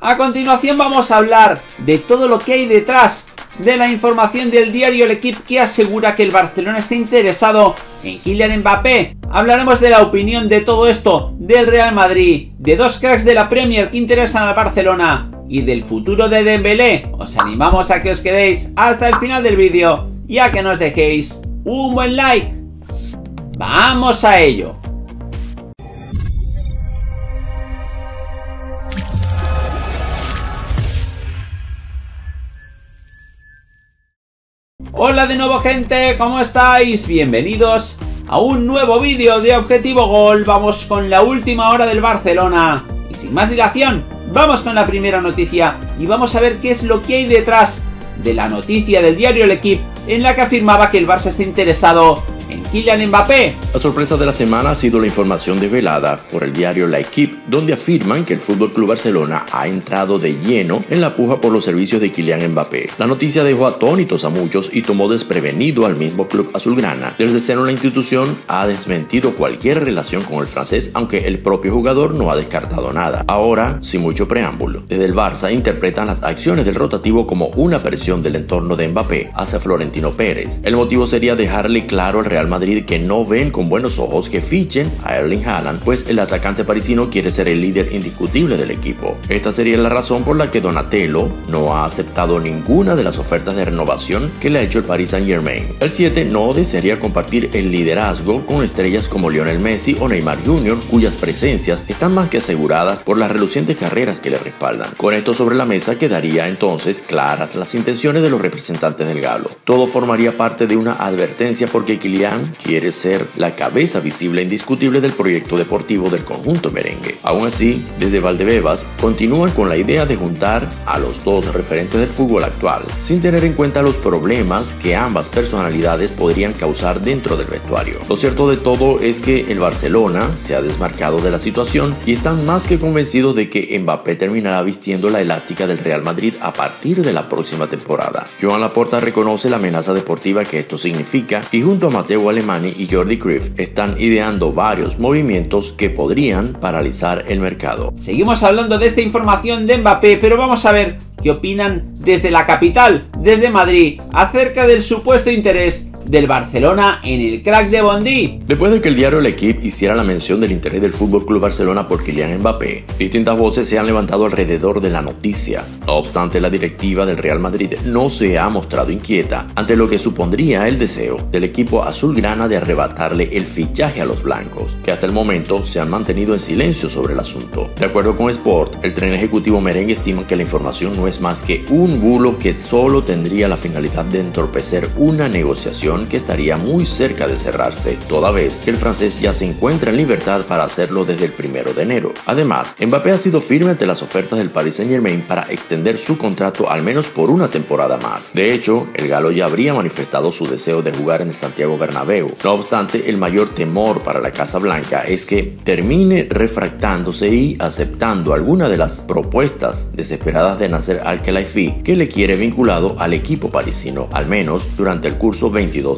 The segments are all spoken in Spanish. A continuación vamos a hablar de todo lo que hay detrás de la información del diario L'Équipe, que asegura que el Barcelona está interesado en Kylian Mbappé. Hablaremos de la opinión de todo esto, del Real Madrid, de dos cracks de la Premier que interesan al Barcelona y del futuro de Dembélé. Os animamos a que os quedéis hasta el final del vídeo y a que nos dejéis un buen like. ¡Vamos a ello! Hola de nuevo, gente, ¿cómo estáis? Bienvenidos a un nuevo vídeo de Objetivo Gol. Vamos con la última hora del Barcelona y sin más dilación vamos con la primera noticia y vamos a ver qué es lo que hay detrás de la noticia del diario L'Équipe, en la que afirmaba que el Barça está interesado en Kylian Mbappé. La sorpresa de la semana ha sido la información develada por el diario L'Équipe, donde afirman que el FC Barcelona ha entrado de lleno en la puja por los servicios de Kylian Mbappé. La noticia dejó atónitos a muchos y tomó desprevenido al mismo club azulgrana. Desde el seno de la institución ha desmentido cualquier relación con el francés, aunque el propio jugador no ha descartado nada. Ahora, sin mucho preámbulo, desde el Barça interpretan las acciones del rotativo como una presión del entorno de Mbappé hacia Florentino Pérez. El motivo sería dejarle claro al Real Madrid que no ven con buenos ojos que fichen a Erling Haaland, pues el atacante parisino quiere ser el líder indiscutible del equipo. Esta sería la razón por la que Donatello no ha aceptado ninguna de las ofertas de renovación que le ha hecho el Paris Saint-Germain. El 7 no desearía compartir el liderazgo con estrellas como Lionel Messi o Neymar Jr., cuyas presencias están más que aseguradas por las relucientes carreras que le respaldan. Con esto sobre la mesa quedaría entonces claras las intenciones de los representantes del Galo. Todo formaría parte de una advertencia porque Kylian quiere ser la cabeza visible e indiscutible del proyecto deportivo del conjunto merengue. Aún así, desde Valdebebas continúan con la idea de juntar a los dos referentes del fútbol actual, sin tener en cuenta los problemas que ambas personalidades podrían causar dentro del vestuario. Lo cierto de todo es que el Barcelona se ha desmarcado de la situación y están más que convencidos de que Mbappé terminará vistiendo la elástica del Real Madrid a partir de la próxima temporada. Joan Laporta reconoce la amenaza deportiva que esto significa y junto a Mateo Alemany y Jordi Cruyff están ideando varios movimientos que podrían paralizar el mercado. Seguimos hablando de esta información de Mbappé, pero vamos a ver qué opinan desde la capital, desde Madrid, acerca del supuesto interés del Barcelona en el crack de Bondy. Después de que el diario L'Équipe hiciera la mención del interés del FC Barcelona por Kylian Mbappé, distintas voces se han levantado alrededor de la noticia. No obstante, la directiva del Real Madrid no se ha mostrado inquieta ante lo que supondría el deseo del equipo azulgrana de arrebatarle el fichaje a los blancos, que hasta el momento se han mantenido en silencio sobre el asunto. De acuerdo con Sport, el tren ejecutivo merengue estima que la información no es más que un bulo que solo tendría la finalidad de entorpecer una negociación que estaría muy cerca de cerrarse, toda vez que el francés ya se encuentra en libertad para hacerlo desde el 1 de enero. Además, Mbappé ha sido firme ante las ofertas del Paris Saint-Germain para extender su contrato al menos por una temporada más. De hecho, el Galo ya habría manifestado su deseo de jugar en el Santiago Bernabéu. No obstante, el mayor temor para la Casa Blanca es que termine refractándose y aceptando alguna de las propuestas desesperadas de Nasser Al-Khelaifi, que le quiere vinculado al equipo parisino, al menos durante el curso 22-23,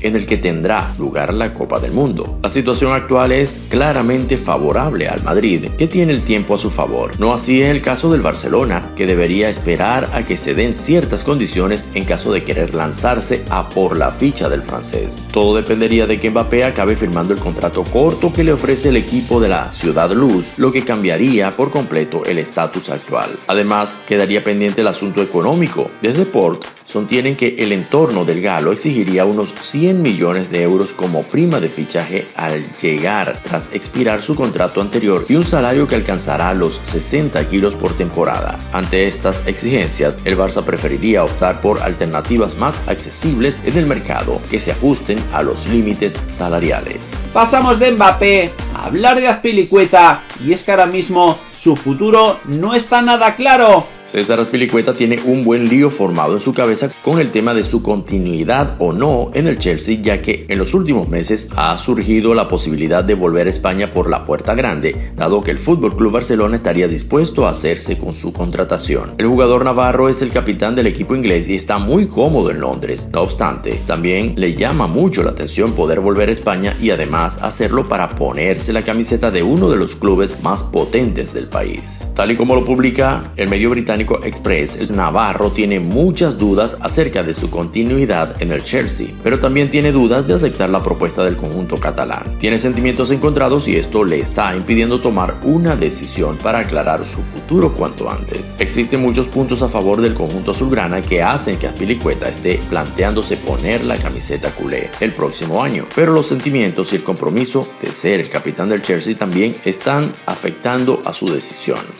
en el que tendrá lugar la Copa del Mundo. La situación actual es claramente favorable al Madrid, que tiene el tiempo a su favor. No así es el caso del Barcelona, que debería esperar a que se den ciertas condiciones en caso de querer lanzarse a por la ficha del francés. Todo dependería de que Mbappé acabe firmando el contrato corto que le ofrece el equipo de la Ciudad Luz, lo que cambiaría por completo el estatus actual. Además, quedaría pendiente el asunto económico. Desde Sport sostienen que el entorno del Galo exigiría unos 100 millones de euros como prima de fichaje al llegar tras expirar su contrato anterior y un salario que alcanzará los 60 kilos por temporada. Ante estas exigencias, el Barça preferiría optar por alternativas más accesibles en el mercado que se ajusten a los límites salariales. Pasamos de Mbappé a hablar de Azpilicueta, y es que ahora mismo su futuro no está nada claro. César Azpilicueta tiene un buen lío formado en su cabeza con el tema de su continuidad o no en el Chelsea, ya que en los últimos meses ha surgido la posibilidad de volver a España por la puerta grande, dado que el FC Barcelona estaría dispuesto a hacerse con su contratación. El jugador navarro es el capitán del equipo inglés y está muy cómodo en Londres. No obstante, también le llama mucho la atención poder volver a España y además hacerlo para ponerse la camiseta de uno de los clubes más potentes del país. Tal y como lo publica el medio británico Express, el navarro tiene muchas dudas acerca de su continuidad en el Chelsea, pero también tiene dudas de aceptar la propuesta del conjunto catalán. Tiene sentimientos encontrados y esto le está impidiendo tomar una decisión para aclarar su futuro cuanto antes. Existen muchos puntos a favor del conjunto azulgrana que hacen que Azpilicueta esté planteándose poner la camiseta culé el próximo año, pero los sentimientos y el compromiso de ser el capitán del Chelsea también están afectando a su decisión.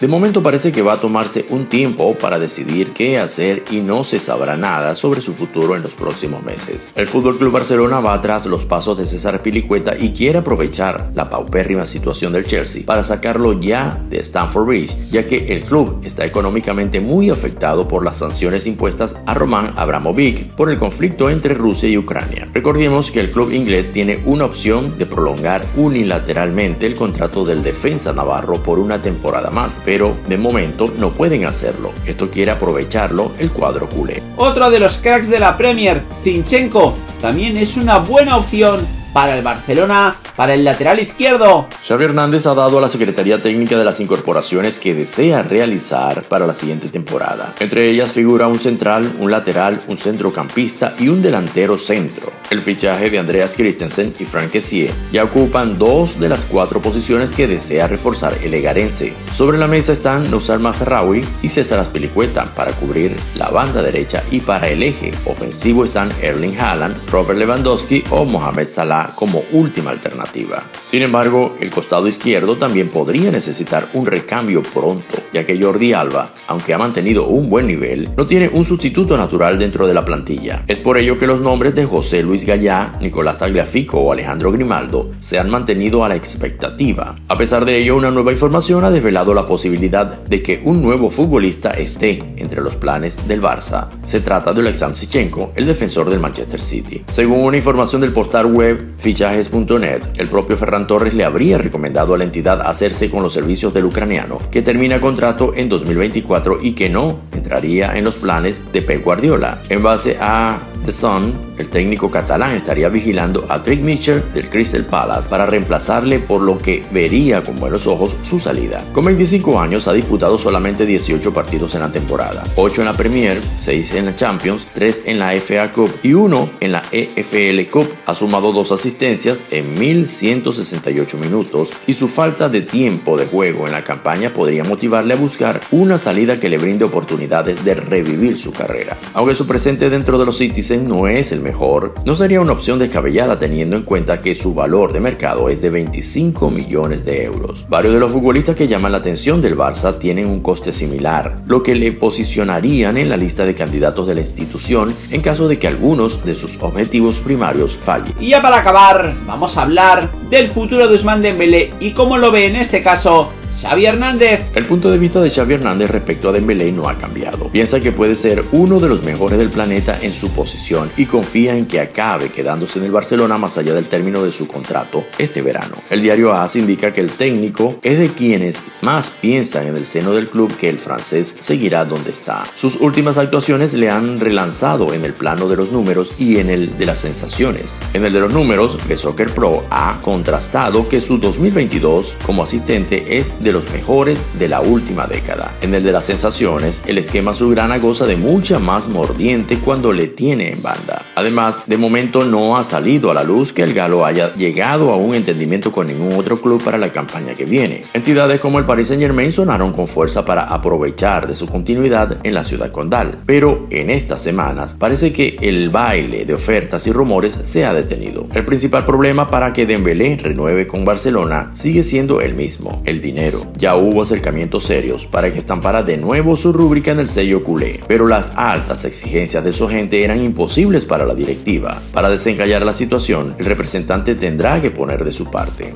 De momento parece que va a tomarse un tiempo para decidir qué hacer y no se sabrá nada sobre su futuro en los próximos meses. El Fútbol Club Barcelona va tras los pasos de César Azpilicueta y quiere aprovechar la paupérrima situación del Chelsea para sacarlo ya de Stamford Bridge, ya que el club está económicamente muy afectado por las sanciones impuestas a Roman Abramovich por el conflicto entre Rusia y Ucrania. Recordemos que el club inglés tiene una opción de prolongar unilateralmente el contrato del defensa navarro por una temporada más, pero de momento no pueden hacerlo. Esto quiere aprovecharlo el cuadro culé. Otro de los cracks de la Premier, Zinchenko, también es una buena opción para el Barcelona, para el lateral izquierdo. Xavi Hernández ha dado a la Secretaría Técnica de las incorporaciones que desea realizar para la siguiente temporada. Entre ellas figura un central, un lateral, un centrocampista y un delantero centro. El fichaje de Andreas Christensen y Fran Kessié ya ocupan dos de las cuatro posiciones que desea reforzar el egarense. Sobre la mesa están Noussair Mazraoui y César Azpilicueta para cubrir la banda derecha, y para el eje ofensivo están Erling Haaland, Robert Lewandowski o Mohamed Salah como última alternativa. Sin embargo, el costado izquierdo también podría necesitar un recambio pronto, ya que Jordi Alba, aunque ha mantenido un buen nivel, no tiene un sustituto natural dentro de la plantilla. Es por ello que los nombres de José Luis Gayá, Nicolás Tagliafico o Alejandro Grimaldo se han mantenido a la expectativa. A pesar de ello, una nueva información ha desvelado la posibilidad de que un nuevo futbolista esté entre los planes del Barça. Se trata de Oleksandr Zinchenko, el defensor del Manchester City. Según una información del portal web fichajes.net, el propio Ferran Torres le habría recomendado a la entidad hacerse con los servicios del ucraniano, que termina contrato en 2024 y que no entraría en los planes de Pep Guardiola. En base a The Sun, el técnico catalán estaría vigilando a Tyrick Mitchell del Crystal Palace para reemplazarle, por lo que vería con buenos ojos su salida. Con 25 años ha disputado solamente 18 partidos en la temporada, 8 en la Premier, 6 en la Champions, 3 en la FA Cup y 1 en la EFL Cup. Ha sumado 2 asistencias en 1.168 minutos y su falta de tiempo de juego en la campaña podría motivarle a buscar una salida que le brinde oportunidades de revivir su carrera. Aunque su presente dentro de los Citizens no es el mejor, no sería una opción descabellada teniendo en cuenta que su valor de mercado es de 25 millones de euros. Varios de los futbolistas que llaman la atención del Barça tienen un coste similar, lo que le posicionarían en la lista de candidatos de la institución en caso de que algunos de sus objetivos primarios fallen. Y ya para acabar, vamos a hablar del futuro de Ousmane Dembélé y cómo lo ve en este caso Xavi Hernández. El punto de vista de Xavi Hernández respecto a Dembélé no ha cambiado. Piensa que puede ser uno de los mejores del planeta en su posición y confía en que acabe quedándose en el Barcelona más allá del término de su contrato este verano. El diario AS indica que el técnico es de quienes más piensan en el seno del club que el francés seguirá donde está. Sus últimas actuaciones le han relanzado en el plano de los números y en el de las sensaciones. En el de los números, BeSoccer Pro ha contrastado que su 2022 como asistente es de los mejores de la última década. En el de las sensaciones, el esquema azulgrana goza de mucha más mordiente cuando le tiene en banda. Además, de momento no ha salido a la luz que el galo haya llegado a un entendimiento con ningún otro club para la campaña que viene. Entidades como el Paris Saint-Germain sonaron con fuerza para aprovechar de su continuidad en la ciudad condal, pero en estas semanas parece que el baile de ofertas y rumores se ha detenido. El principal problema para que Dembélé renueve con Barcelona sigue siendo el mismo: el dinero. Ya hubo acercamientos serios para que estampara de nuevo su rúbrica en el sello culé, pero las altas exigencias de su agente eran imposibles para la directiva. Para desencallar la situación, el representante tendrá que poner de su parte.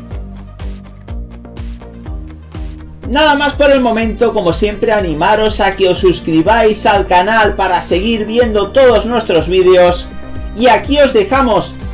Nada más por el momento. Como siempre, animaros a que os suscribáis al canal para seguir viendo todos nuestros vídeos, y aquí os dejamos